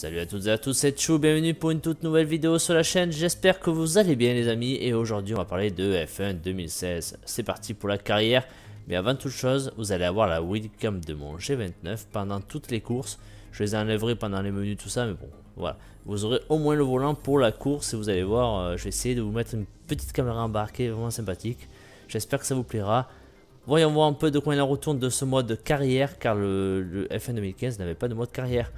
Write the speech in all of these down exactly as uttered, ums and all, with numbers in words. Salut à toutes et à tous, c'est Chu, bienvenue pour une toute nouvelle vidéo sur la chaîne, j'espère que vous allez bien les amis. Et aujourd'hui on va parler de F un deux mille seize, c'est parti pour la carrière. Mais avant toute chose, vous allez avoir la webcam de mon G vingt-neuf pendant toutes les courses. Je les enlèverai pendant les menus tout ça, mais bon, voilà. Vous aurez au moins le volant pour la course et vous allez voir, euh, je vais essayer de vous mettre une petite caméra embarquée, vraiment sympathique. J'espère que ça vous plaira. Voyons voir un peu de quoi il en retourne de ce mode carrière, car le, le F un deux mille quinze n'avait pas de mode carrière.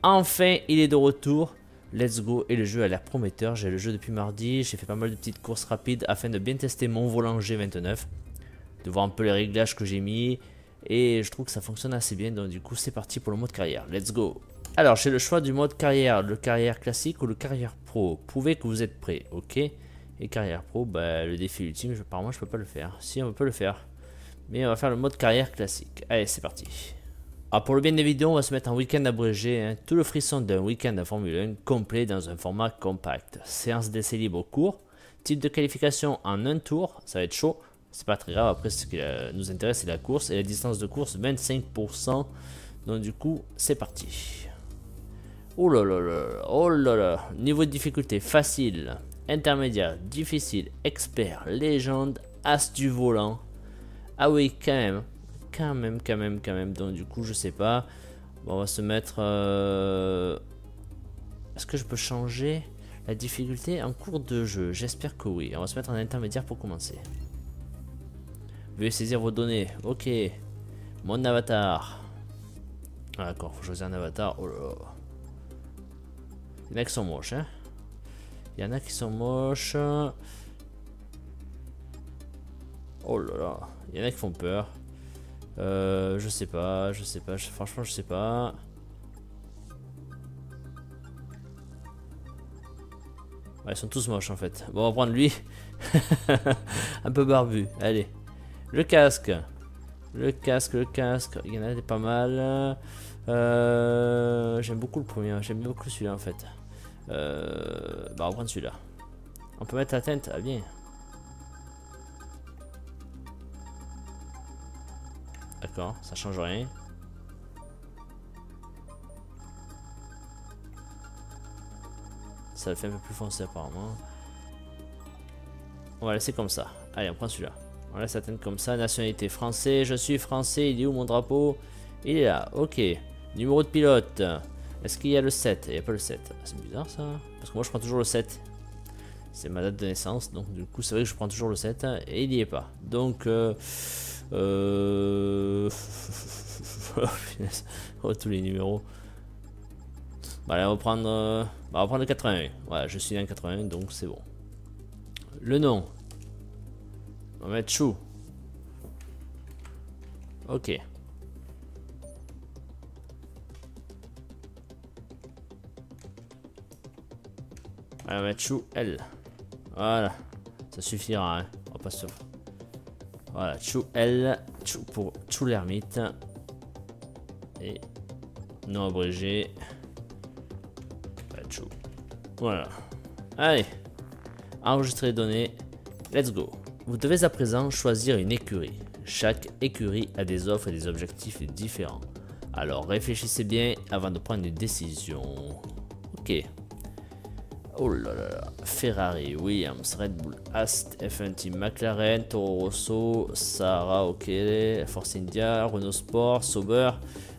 Enfin, il est de retour, let's go, et le jeu a l'air prometteur. J'ai le jeu depuis mardi, j'ai fait pas mal de petites courses rapides afin de bien tester mon volant G vingt-neuf, de voir un peu les réglages que j'ai mis, et je trouve que ça fonctionne assez bien, donc du coup c'est parti pour le mode carrière, let's go. Alors j'ai le choix du mode carrière, le carrière classique ou le carrière pro, prouvez que vous êtes prêts, ok. Et carrière pro, bah, le défi ultime, je, apparemment je peux pas le faire, si on peut le faire, mais on va faire le mode carrière classique, allez c'est parti. Ah, pour le bien des vidéos, on va se mettre un week-end abrégé, hein, tout le frisson d'un week-end à Formule un complet dans un format compact. Séance d'essai libre court, type de qualification en un tour, ça va être chaud, c'est pas très grave, après ce qui nous intéresse c'est la course et la distance de course vingt-cinq pour cent, donc du coup c'est parti. Oh là là là, oh là là, niveau de difficulté facile, intermédiaire, difficile, expert, légende, as du volant, ah oui quand même. Quand même, quand même, quand même. Donc, du coup, je sais pas. Bon, on va se mettre. Euh... Est-ce que je peux changer la difficulté en cours de jeu? J'espère que oui. On va se mettre en intermédiaire pour commencer. Veuillez saisir vos données. Ok. Mon avatar. Ah, d'accord, faut choisir un avatar. Oh là là. Il y en a qui sont moches, hein. Il y en a qui sont moches. Oh là là. Il y en a qui font peur. Euh, je sais pas, je sais pas, je, franchement je sais pas. Ouais, ils sont tous moches en fait. Bon, on va prendre lui. Un peu barbu, allez. Le casque. Le casque, le casque. Il y en a des pas mal. Euh, j'aime beaucoup le premier, j'aime beaucoup celui-là en fait. Euh, bah on va prendre celui-là. On peut mettre la teinte, ah bien. D'accord, ça change rien. Ça le fait un peu plus foncé apparemment. On va laisser comme ça. Allez, on prend celui-là. On laisse atteindre comme ça. Nationalité français. Je suis français. Il est où mon drapeau? Il est là. Ok. Numéro de pilote. Est-ce qu'il y a le sept? Il n'y a pas le sept. C'est bizarre ça. Parce que moi je prends toujours le sept. C'est ma date de naissance. Donc du coup c'est vrai que je prends toujours le sept. Et il n'y est pas. Donc... Euh... Euh... oh, tous les numéros. Bah, allez, on va prendre, bah, on va prendre le quatre-vingt-un. Voilà, je suis dans le quatre-vingt-un, donc c'est bon. Le nom. On va mettre Chu. Ok. On va mettre Chu L. Voilà. Ça suffira, hein. On va pas se... Voilà, Chu L, Chu pour Chu l'ermite. Et non abrégé. Chu. Voilà. Allez, enregistrer les données. Let's go. Vous devez à présent choisir une écurie. Chaque écurie a des offres et des objectifs différents. Alors réfléchissez bien avant de prendre une décision. Ok. Oh là là là, Ferrari, Williams, Red Bull, Aston F un Team, McLaren, Toro Rosso, Sarah, ok, Force India, Renault Sport, Sauber,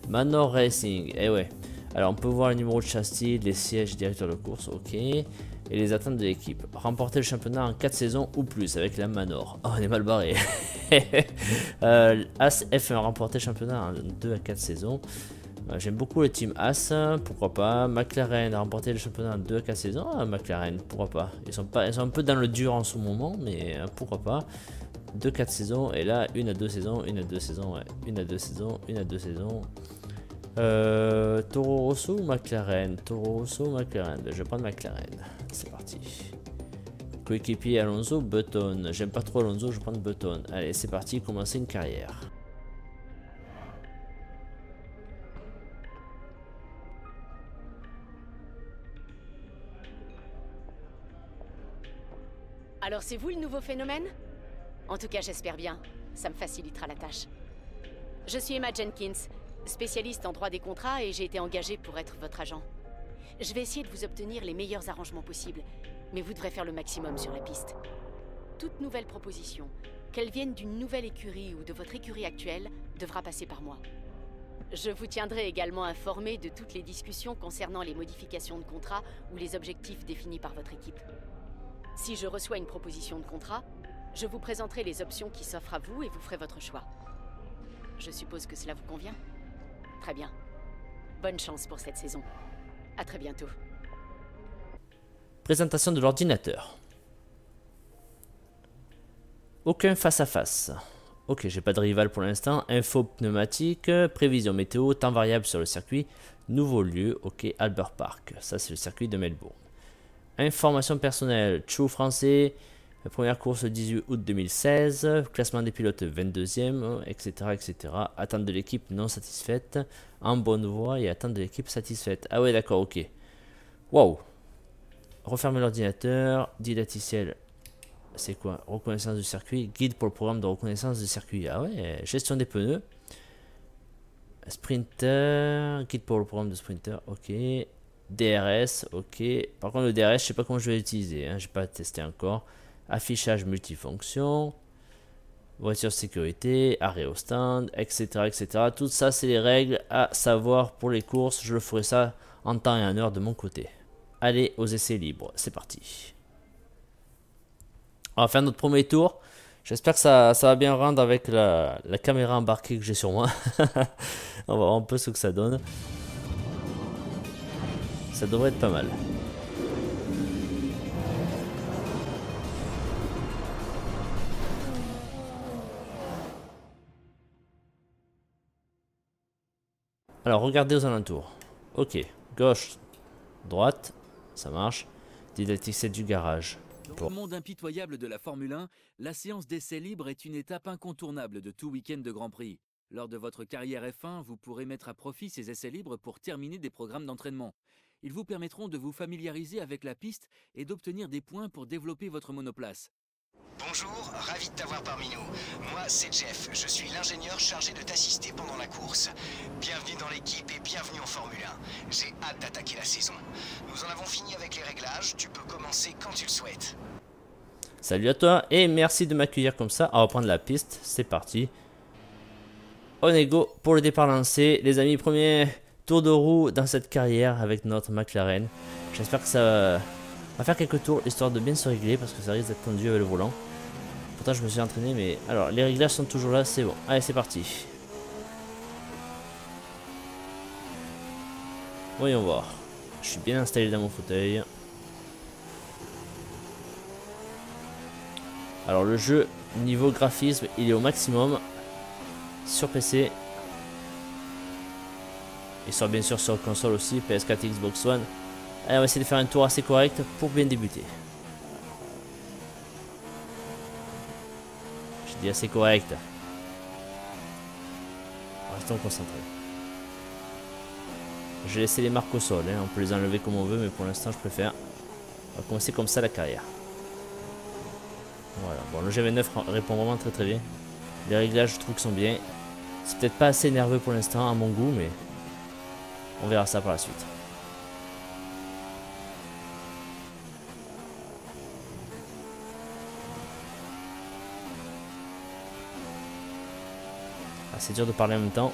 Manor Racing, et eh ouais. Alors on peut voir le numéro de châssis, les sièges directeurs de course, ok, et les attentes de l'équipe. Remporter le championnat en quatre saisons ou plus avec la Manor. Oh, on est mal barré. euh, As F un remporter le championnat en deux à quatre saisons. J'aime beaucoup le team Haas, pourquoi pas. McLaren a remporté le championnat en deux à quatre saisons. Ah, McLaren, pourquoi pas. Ils sont pas, ils sont un peu dans le dur en ce moment, mais pourquoi pas. deux à quatre saisons, et là, une à deux saisons, une à deux saisons, ouais. une à deux saisons, une à deux saisons. Euh, Toro Rosso ou McLaren? Toro Rosso, McLaren. Je vais prendre McLaren. C'est parti. Coéquipier Alonso, Button. J'aime pas trop Alonso, je vais prendre Button. Allez, c'est parti, commencer une carrière. Alors c'est vous le nouveau phénomène? En tout cas j'espère bien, ça me facilitera la tâche. Je suis Emma Jenkins, spécialiste en droit des contrats et j'ai été engagée pour être votre agent. Je vais essayer de vous obtenir les meilleurs arrangements possibles, mais vous devrez faire le maximum sur la piste. Toute nouvelle proposition, qu'elle vienne d'une nouvelle écurie ou de votre écurie actuelle, devra passer par moi. Je vous tiendrai également informé de toutes les discussions concernant les modifications de contrat ou les objectifs définis par votre équipe. Si je reçois une proposition de contrat, je vous présenterai les options qui s'offrent à vous et vous ferez votre choix. Je suppose que cela vous convient? Très bien. Bonne chance pour cette saison. À très bientôt. Présentation de l'ordinateur. Aucun face-à-face. -face. Ok, j'ai pas de rival pour l'instant. Info pneumatique, prévision météo, temps variable sur le circuit, nouveau lieu, ok, Albert Park. Ça, c'est le circuit de Melbourne. Information personnelle, Chu français, première course le dix-huit août deux mille seize, classement des pilotes vingt-deuxième, et cetera, et cetera. Attente de l'équipe non satisfaite, en bonne voie et attente de l'équipe satisfaite. Ah ouais, d'accord, ok. Waouh. Refermer l'ordinateur, didacticiel. C'est quoi? Reconnaissance du circuit. Guide pour le programme de reconnaissance du circuit. Ah ouais, gestion des pneus. Sprinter. Guide pour le programme de sprinter. Ok. D R S. Ok. Par contre, le D R S, je sais pas comment je vais l'utiliser. Hein. Je n'ai pas testé encore. Affichage multifonction. Voiture sécurité. Arrêt au stand. Etc. Etc. Tout ça, c'est les règles à savoir pour les courses. Je ferai ça en temps et en heure de mon côté. Allez, aux essais libres. C'est parti. On va faire notre premier tour. J'espère que ça, ça va bien rendre avec la, la caméra embarquée que j'ai sur moi. On va voir un peu ce que ça donne. Ça devrait être pas mal. Alors, regardez aux alentours. Ok, gauche, droite, ça marche. Didactique sept du garage. Dans le monde impitoyable de la Formule un, la séance d'essai libre est une étape incontournable de tout week-end de Grand Prix. Lors de votre carrière F un, vous pourrez mettre à profit ces essais libres pour terminer des programmes d'entraînement. Ils vous permettront de vous familiariser avec la piste et d'obtenir des points pour développer votre monoplace. Bonjour, ravi de t'avoir parmi nous. Moi, c'est Jeff, je suis l'ingénieur chargé de t'assister pendant la course. Bienvenue dans l'équipe et bienvenue en Formule un. J'ai hâte d'attaquer la saison. Nous en avons fini avec les réglages, tu peux commencer quand tu le souhaites. Salut à toi et merci de m'accueillir comme ça. On va reprendre la piste, c'est parti. On est go pour le départ lancé. Les amis, premier tour de roue dans cette carrière avec notre McLaren. J'espère que ça... On va faire quelques tours histoire de bien se régler parce que ça risque d'être tendu avec le volant. Pourtant je me suis entraîné, mais alors les réglages sont toujours là, c'est bon. Allez, c'est parti. Voyons voir. Je suis bien installé dans mon fauteuil. Alors le jeu niveau graphisme il est au maximum sur P C. Il sort bien sûr sur console aussi, P S quatre et Xbox One. Allez, on va essayer de faire un tour assez correct pour bien débuter. Je dis assez correct. Restons concentrés. J'ai laissé les marques au sol, hein. On peut les enlever comme on veut, mais pour l'instant je préfère. On va commencer comme ça la carrière. Voilà, bon le G vingt-neuf répond vraiment très très bien. Les réglages je trouve qu'ils sont bien. C'est peut-être pas assez nerveux pour l'instant à mon goût, mais on verra ça par la suite. C'est dur de parler en même temps,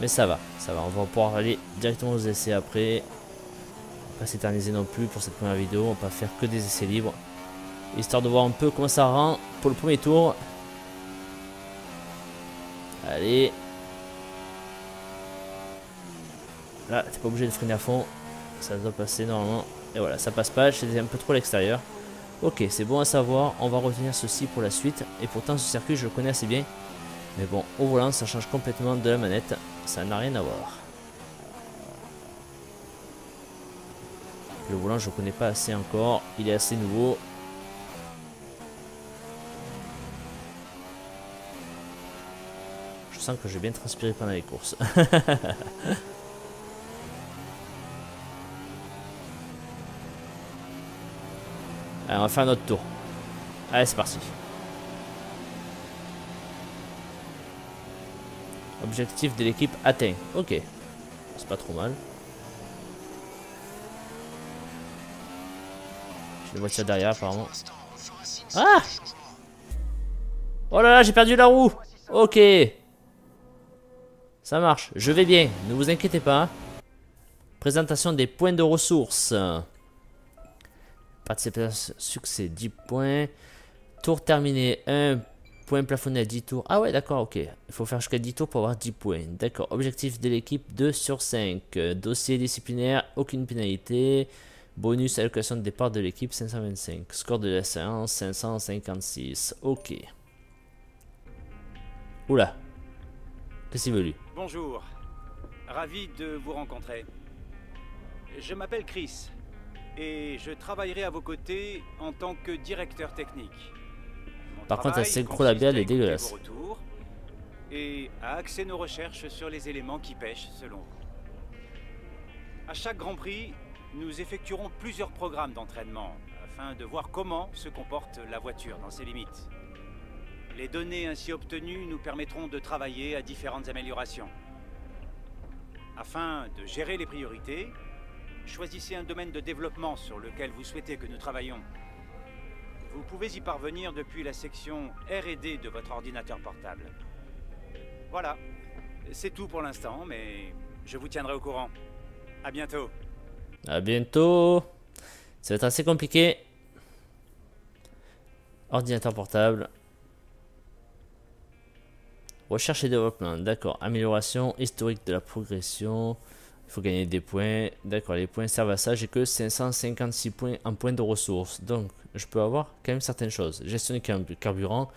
mais ça va, ça va, on va pouvoir aller directement aux essais après. On va pas s'éterniser non plus pour cette première vidéo, on va pas faire que des essais libres, histoire de voir un peu comment ça rend pour le premier tour. Allez. Là, t'es pas obligé de freiner à fond, ça doit passer normalement. Et voilà, ça passe pas, je faisais un peu trop à l'extérieur. Ok, c'est bon à savoir, on va retenir ceci pour la suite, et pourtant ce circuit je le connais assez bien. Mais bon, au volant, ça change complètement de la manette. Ça n'a rien à voir. Le volant, je ne connais pas assez encore. Il est assez nouveau. Je sens que j'ai bien transpiré pendant les courses. Allez, on va faire notre tour. Allez, c'est parti. Objectif de l'équipe atteint. Ok, c'est pas trop mal. Les voitures derrière, apparemment. Ah! Oh là là, j'ai perdu la roue. Ok. Ça marche, je vais bien, ne vous inquiétez pas. Présentation des points de ressources. Participation, succès, dix points. Tour terminé, un point plafonné à dix tours. Ah ouais, d'accord, ok. Il faut faire jusqu'à dix tours pour avoir dix points. D'accord, objectif de l'équipe, deux sur cinq. Dossier disciplinaire, aucune pénalité. Bonus, allocation de départ de l'équipe, cinq cent vingt-cinq. Score de la séance, cinq cent cinquante-six. Ok. Oula. Qu'est-ce qu'il veut, lui? Bonjour. Ravi de vous rencontrer. Je m'appelle Chris. Et je travaillerai à vos côtés en tant que directeur technique. Mon Par contre, la synchro labiale est dégueulasse. Retours et à axer nos recherches sur les éléments qui pêchent selon vous. À chaque Grand Prix, nous effectuerons plusieurs programmes d'entraînement afin de voir comment se comporte la voiture dans ses limites. Les données ainsi obtenues nous permettront de travailler à différentes améliorations. Afin de gérer les priorités, choisissez un domaine de développement sur lequel vous souhaitez que nous travaillions. Vous pouvez y parvenir depuis la section R et D de votre ordinateur portable. Voilà, c'est tout pour l'instant, mais je vous tiendrai au courant. À bientôt. À bientôt. Ça va être assez compliqué. Ordinateur portable. Recherche et développement, d'accord. Amélioration historique de la progression. Il faut gagner des points. D'accord, les points servent à ça. J'ai que cinq cent cinquante-six points en points de ressources. Donc, je peux avoir quand même certaines choses. Gestion du carburant,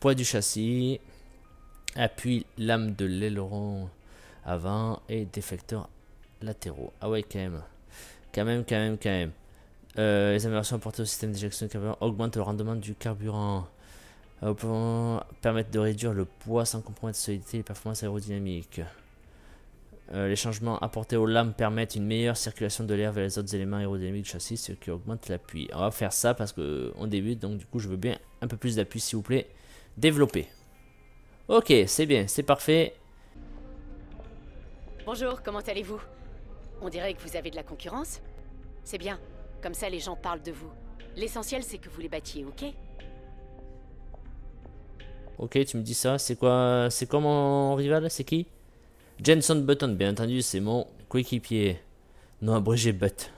poids du châssis, appui, lame de l'aileron avant et déflecteurs latéraux. Ah ouais, quand même. Quand même, quand même, quand même. Euh, les améliorations apportées au système d'éjection du carburant augmentent le rendement du carburant. Euh, pour permettre de réduire le poids sans compromettre la solidité et les performances aérodynamiques. Euh, les changements apportés aux lames permettent une meilleure circulation de l'air vers les autres éléments aérodynamiques du châssis, ce qui augmente l'appui. On va faire ça parce qu'on débute, donc du coup je veux bien un peu plus d'appui s'il vous plaît. Développer. Ok, c'est bien, c'est parfait. Bonjour, comment allez-vous? On dirait que vous avez de la concurrence. C'est bien, comme ça les gens parlent de vous. L'essentiel c'est que vous les battiez, ok? Ok, tu me dis ça, c'est quoi? C'est quoi mon rival? C'est qui? Jenson Button, bien entendu, c'est mon coéquipier. Non, abrégé but.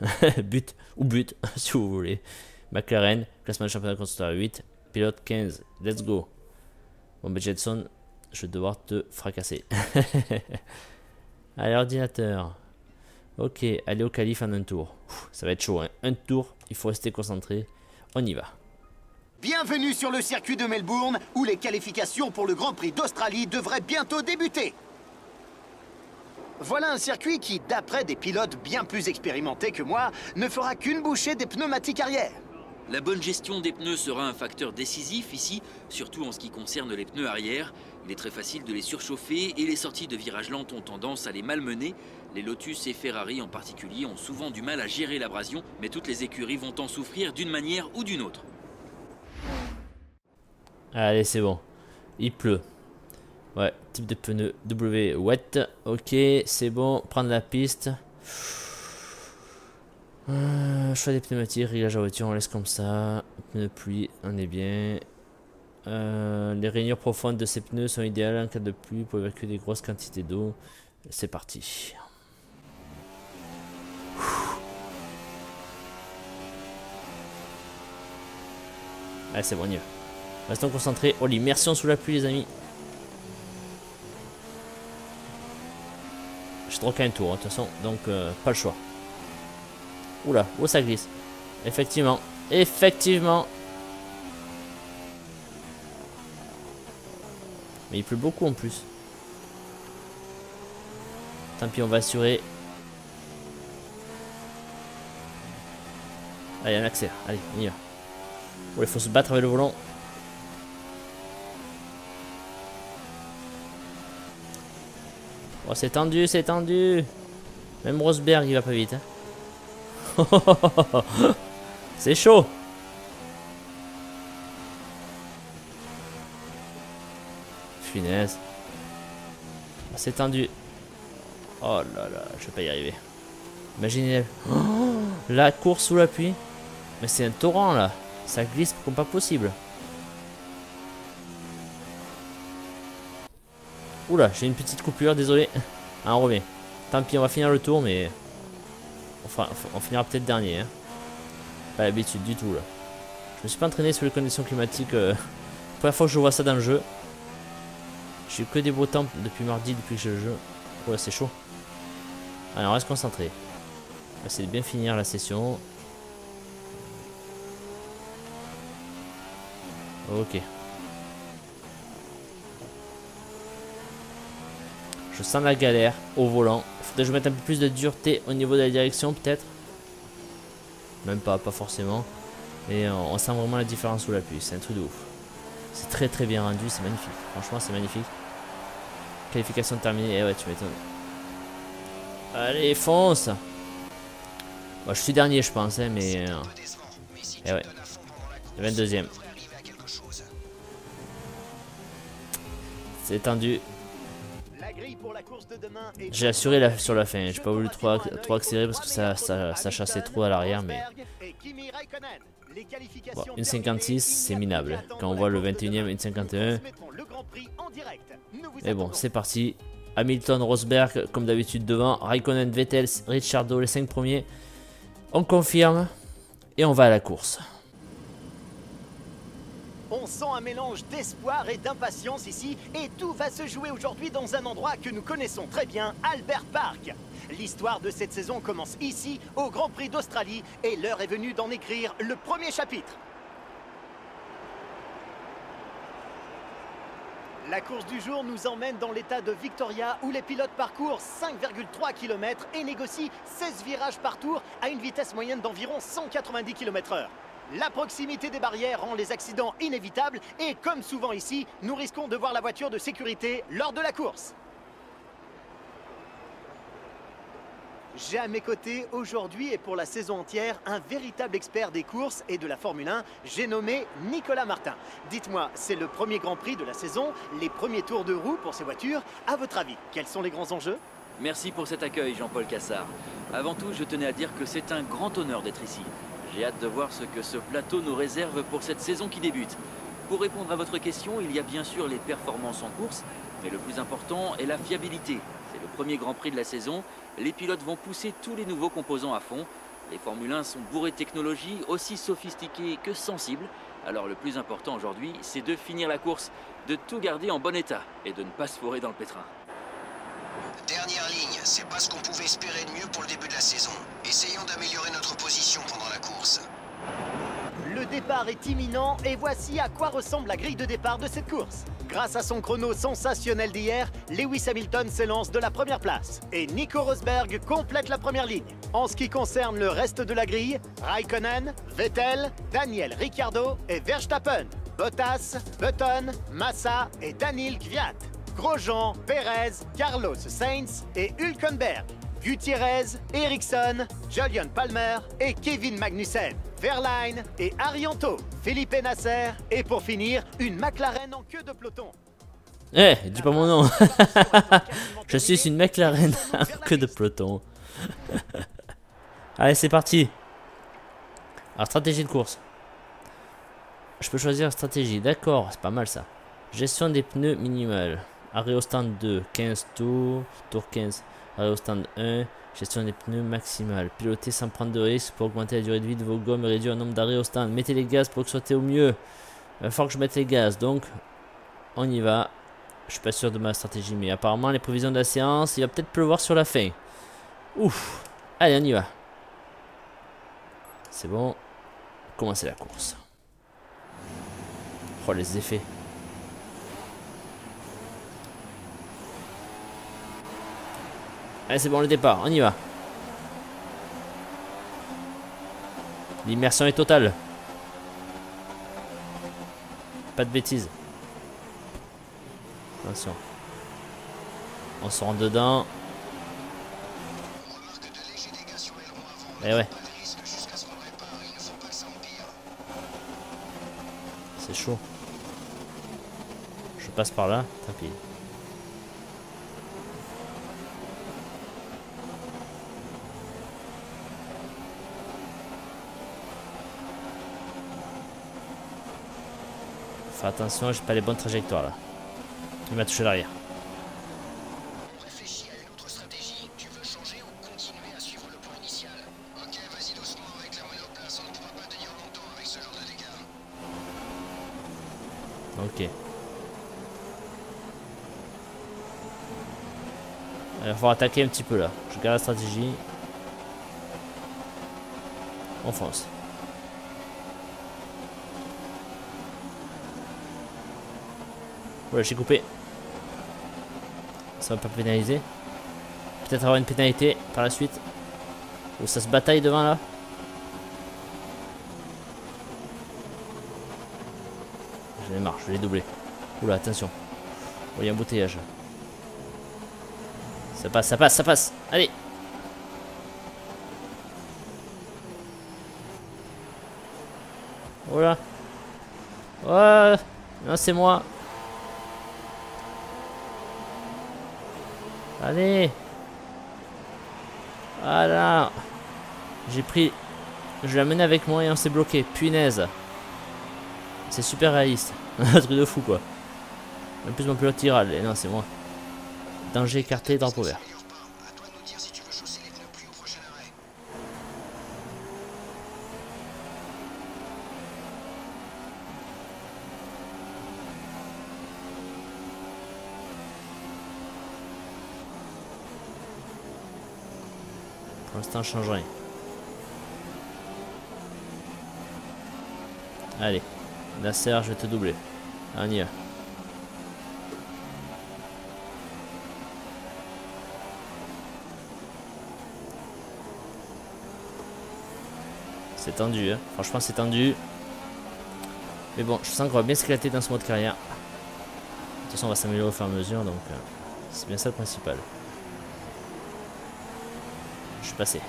But ou but, si vous voulez. McLaren, classement de championnat constructeur huit, pilote quinze. Let's go. Bon, ben Jenson, je vais devoir te fracasser. Allez, ordinateur. Ok, allez au qualif en un tour. Ouh, ça va être chaud, hein. Un tour, il faut rester concentré. On y va. Bienvenue sur le circuit de Melbourne, où les qualifications pour le Grand Prix d'Australie devraient bientôt débuter. Voilà un circuit qui, d'après des pilotes bien plus expérimentés que moi, ne fera qu'une bouchée des pneumatiques arrière. La bonne gestion des pneus sera un facteur décisif ici, surtout en ce qui concerne les pneus arrière. Il est très facile de les surchauffer et les sorties de virages lentes ont tendance à les malmener. Les Lotus et Ferrari en particulier ont souvent du mal à gérer l'abrasion, mais toutes les écuries vont en souffrir d'une manière ou d'une autre. Allez, c'est bon. Il pleut. Ouais, type de pneu W wet. Ok, c'est bon. Prendre la piste. Euh, choix des pneumatiques, réglage à voiture, on laisse comme ça. Pneus pluie, on est bien. Euh, les rainures profondes de ces pneus sont idéales en cas de pluie pour évacuer des grosses quantités d'eau. C'est parti. Allez, c'est bon, on y va. Restons concentrés. Oh, l'immersion sous la pluie, les amis. J'ai trop qu'un tour, de hein, toute façon, donc euh, pas le choix. Oula, où ça glisse. Effectivement, effectivement. Mais il pleut beaucoup en plus. Tant pis, on va assurer. Allez, on accélère, allez, on y va. Oh, il faut se battre avec le volant. Oh, c'est tendu, c'est tendu. Même Rosberg, il va pas vite. Hein. C'est chaud. Finesse. Oh, c'est tendu. Oh là là, je vais pas y arriver. Imaginez. Oh, la course sous la pluie. Mais c'est un torrent là. Ça glisse comme pas possible. Oula, j'ai une petite coupure, désolé. Ah, on revient. Tant pis, on va finir le tour, mais... Enfin, on finira peut-être dernier. Hein. Pas l'habitude du tout là. Je me suis pas entraîné sur les conditions climatiques. Euh... Première fois que je vois ça dans le jeu. J'ai eu que des beaux temps depuis mardi, depuis que j'ai le jeu. Oula, c'est chaud. Allez, on reste concentré. On va essayer de bien finir la session. Ok. Je sens la galère au volant. Il faudrait que je mette un peu plus de dureté au niveau de la direction, peut-être. Même pas, pas forcément. Mais on, on sent vraiment la différence sous la pluie. C'est un truc de ouf. C'est très très bien rendu, c'est magnifique. Franchement, c'est magnifique. Qualification terminée. Eh ouais, tu m'étonnes. Allez, fonce. Bon, je suis dernier, je pense, hein, mais... Eh ouais. Le vingt-deuxième. C'est tendu. J'ai assuré la, sur la fin. J'ai pas voulu trop, trop accélérer parce que ça, ça, ça chassait trop à l'arrière, mais... Bon, une cinquante-six, c'est minable. Quand on voit le vingt-et-unième, une cinquante-et-un. Mais bon, c'est parti. Hamilton, Rosberg, comme d'habitude devant. Raikkonen, Vettel, Ricciardo, les cinq premiers. On confirme. Et on va à la course. On sent un mélange d'espoir et d'impatience ici, et tout va se jouer aujourd'hui dans un endroit que nous connaissons très bien, Albert Park. L'histoire de cette saison commence ici, au Grand Prix d'Australie, et l'heure est venue d'en écrire le premier chapitre. La course du jour nous emmène dans l'état de Victoria où les pilotes parcourent cinq virgule trois kilomètres et négocient seize virages par tour à une vitesse moyenne d'environ cent quatre-vingt-dix kilomètres heure. La proximité des barrières rend les accidents inévitables et comme souvent ici, nous risquons de voir la voiture de sécurité lors de la course. J'ai à mes côtés aujourd'hui et pour la saison entière un véritable expert des courses et de la Formule un, j'ai nommé Nicolas Martin. Dites-moi, c'est le premier Grand Prix de la saison, les premiers tours de roue pour ces voitures. À votre avis, quels sont les grands enjeux? Merci pour cet accueil, Jean-Paul Cassard. Avant tout, je tenais à dire que c'est un grand honneur d'être ici. J'ai hâte de voir ce que ce plateau nous réserve pour cette saison qui débute. Pour répondre à votre question, il y a bien sûr les performances en course, mais le plus important est la fiabilité. C'est le premier Grand Prix de la saison, les pilotes vont pousser tous les nouveaux composants à fond. Les Formule un sont bourrés de technologies aussi sophistiquées que sensibles. Alors le plus important aujourd'hui, c'est de finir la course, de tout garder en bon état et de ne pas se fourrer dans le pétrin. Dernière ligne, c'est pas ce qu'on pouvait espérer de mieux pour le début de la saison. Essayons d'améliorer notre position pendant la course. Le départ est imminent et voici à quoi ressemble la grille de départ de cette course. Grâce à son chrono sensationnel d'hier, Lewis Hamilton s'élance de la première place et Nico Rosberg complète la première ligne. En ce qui concerne le reste de la grille, Raikkonen, Vettel, Daniel Ricciardo et Verstappen, Bottas, Button, Massa et Daniil Kvyat. Grosjean, Perez, Carlos Sainz et Hülkenberg, Gutiérrez, Ericsson, Julian Palmer et Kevin Magnussen, Verlaine et Arianto, Felipe Nasser et pour finir, une McLaren en queue de peloton. Eh, hey, dis pas mon nom. Je suis une McLaren en queue de peloton. Allez, c'est parti. Alors, stratégie de course. Je peux choisir stratégie, d'accord, c'est pas mal ça. Gestion des pneus minimale. Arrêt au stand deux, quinze tours, tour quinze, arrêt au stand un, gestion des pneus maximale. Pilotez sans prendre de risque pour augmenter la durée de vie de vos gommes et réduire le nombre d'arrêts au stand. Mettez les gaz pour que soit au mieux. Il va falloir que je mette les gaz, donc on y va. Je suis pas sûr de ma stratégie, mais apparemment les prévisions de la séance, il va peut-être pleuvoir sur la fin. Ouf, allez on y va. C'est bon, commencez la course. Oh les effets. Allez, c'est bon le départ, on y va. L'immersion est totale. Pas de bêtises. Attention. On se rend dedans. Eh ouais. C'est chaud. Je passe par là, tant pis. Faire attention, j'ai pas les bonnes trajectoires là. Il m'a touché l'arrière. Réfléchis à une autre stratégie. Tu veux changer ou continuer à suivre le plan initial? Ok, vas-y doucement avec la moyenne place, on ne pourra pas tenir longtemps avec ce genre de dégâts. Ok. Il va falloir attaquer un petit peu là. Je garde la stratégie. On fonce. Voilà, j'ai coupé. Ça va pas pénaliser. Peut-être avoir une pénalité par la suite. Ou ça se bataille devant là. J'en ai marre, je vais les doubler. Oula, attention. Oh, il y a un embouteillage. Ça passe, ça passe, ça passe. Allez. Voilà. Ouais. Non, c'est moi. Allez. Voilà. J'ai pris... Je l'ai amené avec moi et on s'est bloqué. Punaise. C'est super réaliste. Un truc de fou quoi. En plus mon pilote tira. Et non, c'est moi. Danger écarté, drapeau vert. Pour l'instant, je change rien. Allez, la serre, je vais te doubler. On y va. C'est tendu, hein. Franchement, c'est tendu. Mais bon, je sens qu'on va bien s'éclater dans ce mode carrière. De toute façon, on va s'améliorer au fur et à mesure, donc euh, c'est bien ça le principal. Je suis passé.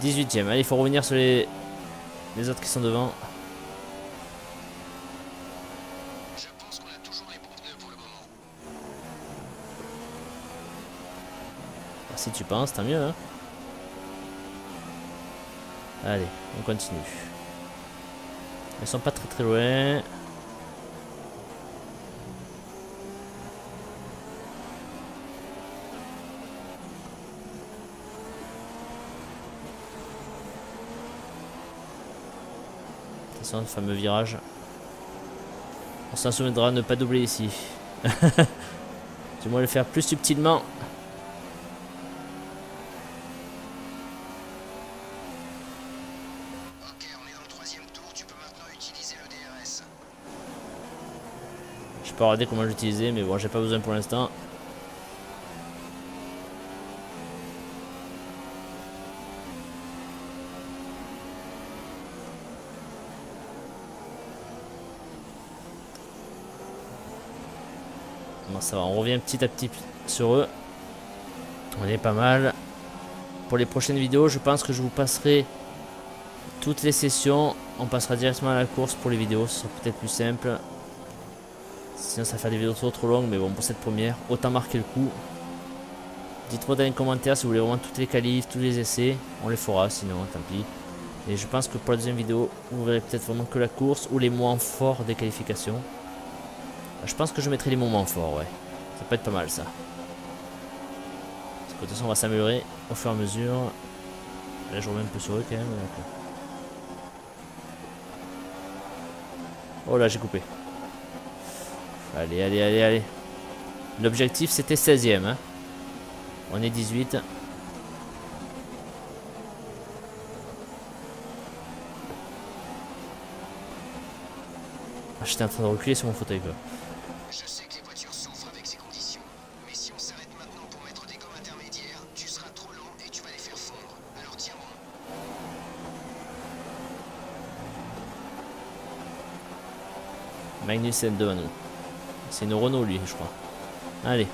dix-huitième. Allez, il faut revenir sur les, les autres qui sont devant. Je pense qu'on a toujours les bons pneus pour le moment. Alors, si tu penses, tant mieux, hein. Allez, on continue. Ils sont pas très très loin. C'est un fameux virage. On s'en souviendra de ne pas doubler ici. Du moins le faire plus subtilement. Je peux regarder comment l'utiliser, mais bon, j'ai pas besoin pour l'instant. Bon, ça va, on revient petit à petit sur eux. On est pas mal. Pour les prochaines vidéos, je pense que je vous passerai toutes les sessions. On passera directement à la course pour les vidéos, ce sera peut-être plus simple. Sinon ça fait des vidéos trop trop longues, mais bon, pour cette première, autant marquer le coup. Dites-moi dans les commentaires si vous voulez vraiment toutes les qualifs, tous les essais. On les fera, sinon tant pis. Et je pense que pour la deuxième vidéo, vous verrez peut-être vraiment que la course ou les moments forts des qualifications. Je pense que je mettrai les moments forts, ouais. Ça peut être pas mal ça. Parce que de toute façon on va s'améliorer au fur et à mesure. Là je remets un peu sur eux quand même. Oh là, j'ai coupé. Allez, allez, allez, allez. L'objectif c'était seizième. Hein. On est dix-huit. Ah, j'étais en train de reculer sur mon fauteuil quoi. Je sais que les voitures souffrent avec ces conditions. Mais si on s'arrête maintenant pour mettre des gommes intermédiaires, tu seras trop lent et tu vas les faire fondre. Alors tiens bon. Magnussen devant nous. C'est une Renault lui je crois. Allez.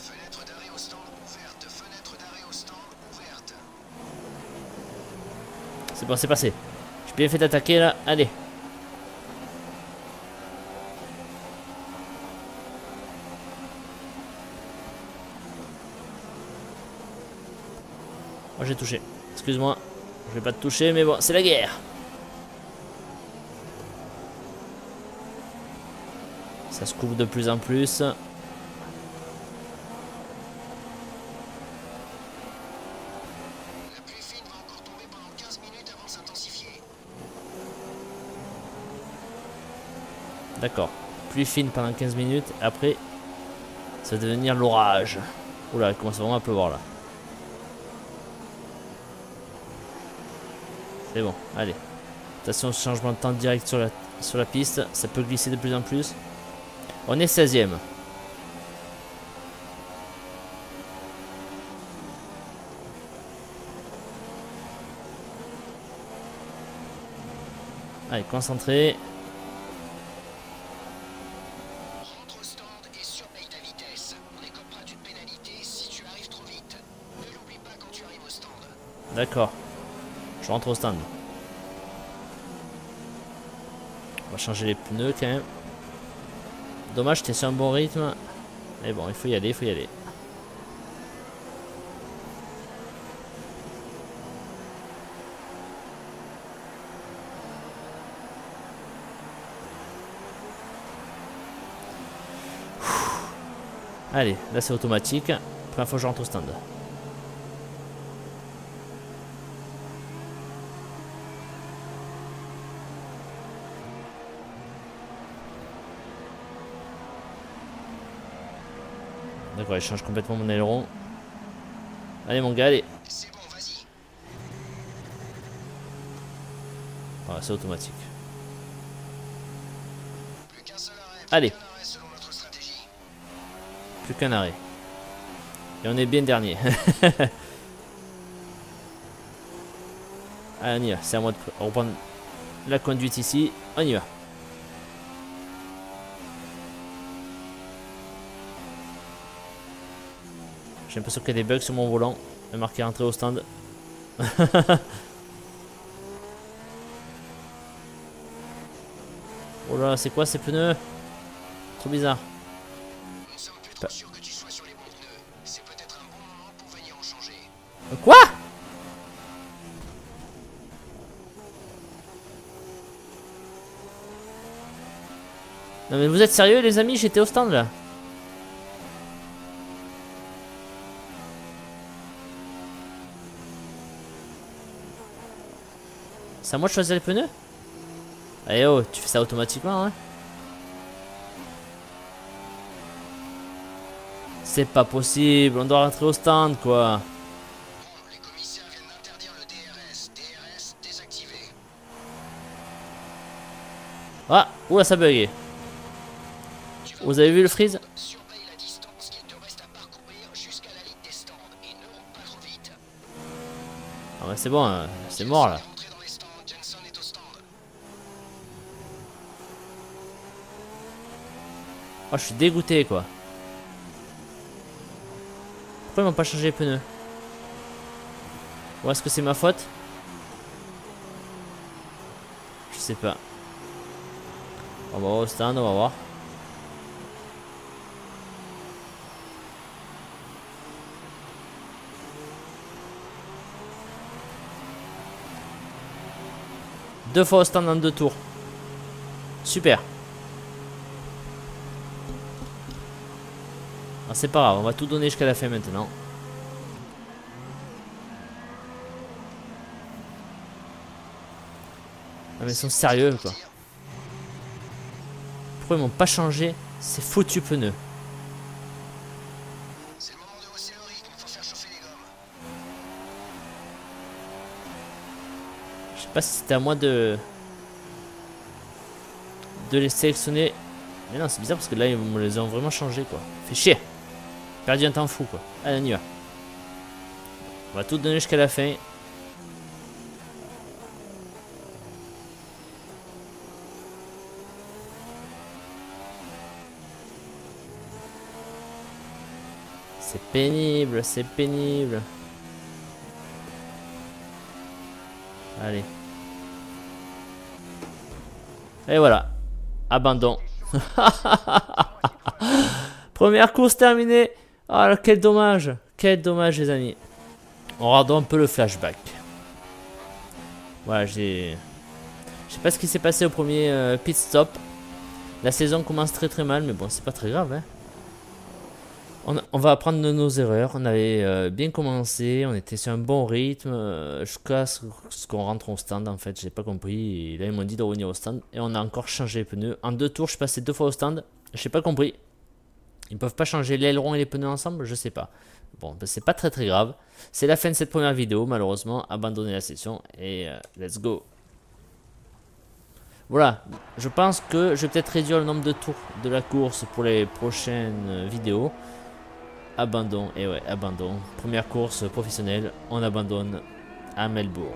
Fenêtre d'arrêt au stand ouverte. Fenêtre d'arrêt au stand ouverte. C'est bon, c'est passé. J'ai bien fait d'attaquer là. Allez. Moi oh, j'ai touché. Excuse-moi. Je vais pas te toucher mais bon, c'est la guerre. Ça se coupe de plus en plus. D'accord, pluie fine pendant quinze minutes, après ça va devenir l'orage. Oula, il commence vraiment à pleuvoir là. C'est bon, allez. Attention au changement de temps direct sur la, sur la piste, ça peut glisser de plus en plus. On est seizième. Allez, concentré. D'accord, je rentre au stand. On va changer les pneus quand même. Dommage, t'es sur un bon rythme. Mais bon, il faut y aller, il faut y aller. Ouh. Allez, là c'est automatique. Première fois que je rentre au stand. D'accord, il change complètement mon aileron. Allez mon gars, allez. C'est bon, vas-y. Voilà, c'est automatique. Plus qu'un seul arrêt. Allez. Plus qu'un arrêt. Et on est bien dernier. Allez, on y va. C'est à moi de reprendre la conduite ici. On y va. J'ai l'impression qu'il y a des bugs sur mon volant. Il est marqué entrée au stand. Oh là, c'est quoi ces pneus? Trop bizarre. Nous sommes plutôt pas sûrs que tu sois sur les bons pneus. C'est peut-être un bon moment pour venir en changer. Quoi? Non mais vous êtes sérieux les amis? J'étais au stand là. C'est à moi de choisir les pneus? Allez oh, tu fais ça automatiquement hein? C'est pas possible, on doit rentrer au stand quoi. Bon, les commissaires viennent d'interdire le D R S. D R S désactivé. Ah, oula ça bugué. Vous avez vu le freeze? Surveille la distance qu'il te reste à parcourir jusqu'à la ligne des stands et ne roule pas trop vite. Ah bah c'est bon, hein. C'est mort là. Oh, je suis dégoûté quoi. Pourquoi ils m'ont pas changé les pneus? Ou est-ce que c'est ma faute? Je sais pas. On va au stand, on va voir. Deux fois au stand en deux tours. Super. Ah, c'est pas grave, on va tout donner jusqu'à la fin maintenant. Ah mais ils sont sérieux quoi. Pourquoi ils m'ont pas changé ces foutus pneus? C'est le moment de hausser le rythme, faut faire chauffer les gommes. Je sais pas si c'était à moi de de les sélectionner. Mais non c'est bizarre parce que là ils me les ont vraiment changé quoi. Fait chier. Perdu un temps fou quoi. Allez on y va. On va tout donner jusqu'à la fin. C'est pénible, c'est pénible. Allez. Et voilà. Abandon. Première course terminée. Ah, quel dommage. Quel dommage les amis. On regarde un peu le flashback. Voilà j'ai... Je sais pas ce qui s'est passé au premier euh, pit stop. La saison commence très très mal, mais bon, c'est pas très grave. Hein. On, on va apprendre de nos erreurs. On avait euh, bien commencé, on était sur un bon rythme, euh, jusqu'à ce, ce qu'on rentre au stand, en fait, j'ai pas compris. Et là, ils m'ont dit de revenir au stand, et on a encore changé les pneus. En deux tours, je suis passé deux fois au stand, j'ai pas compris. Ils peuvent pas changer l'aileron et les pneus ensemble, je sais pas. Bon, ben, c'est pas très très grave. C'est la fin de cette première vidéo, malheureusement, abandonner la session, et euh, let's go. Voilà, je pense que je vais peut-être réduire le nombre de tours de la course pour les prochaines vidéos. Abandon, et ouais, abandon. Première course professionnelle, on abandonne à Melbourne.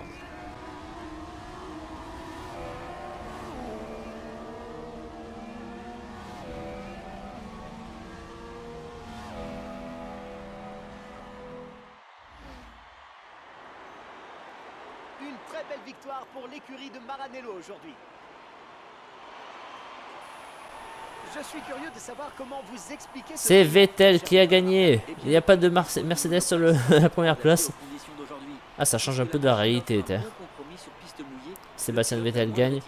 Une très belle victoire pour l'écurie de Maranello aujourd'hui. Je suis curieux de savoir comment vous expliquez. C'est ce Vettel qui a gagné. Il n'y a pas de Mercedes sur le, la première place. Ah, ça change un peu de la réalité. Sébastien Vettel gagne.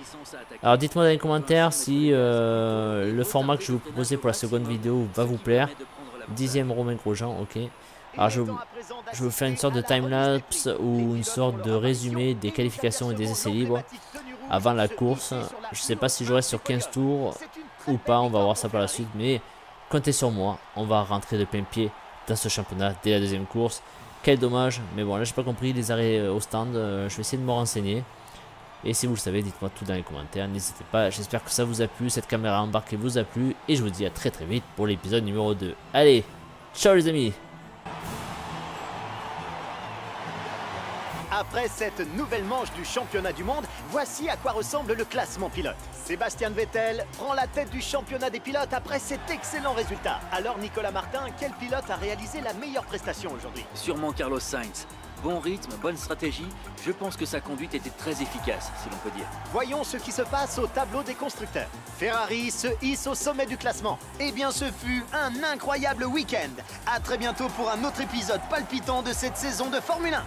Alors dites-moi dans les commentaires si euh, le format que je vais vous proposer pour la seconde vidéo va vous plaire. Dixième Romain Grosjean, ok. Alors je, je vais vous faire une sorte de time-lapse ou une sorte de résumé des qualifications et des essais libres avant la course. Je sais pas si je reste sur quinze tours ou pas, on va voir ça par la suite, mais comptez sur moi, on va rentrer de plein pied dans ce championnat dès la deuxième course. Quel dommage, mais bon, là j'ai pas compris les arrêts au stand, euh, je vais essayer de me renseigner, et si vous le savez, dites-moi tout dans les commentaires, n'hésitez pas. J'espère que ça vous a plu, cette caméra embarquée vous a plu, et je vous dis à très très vite pour l'épisode numéro deux. Allez, ciao les amis. Après cette nouvelle manche du championnat du monde, voici à quoi ressemble le classement pilote. Sébastien Vettel prend la tête du championnat des pilotes après cet excellent résultat. Alors Nicolas Martin, quel pilote a réalisé la meilleure prestation aujourd'hui? Sûrement Carlos Sainz. Bon rythme, bonne stratégie, je pense que sa conduite était très efficace, si l'on peut dire. Voyons ce qui se passe au tableau des constructeurs. Ferrari se hisse au sommet du classement. Eh bien, ce fut un incroyable week-end. À très bientôt pour un autre épisode palpitant de cette saison de Formule un.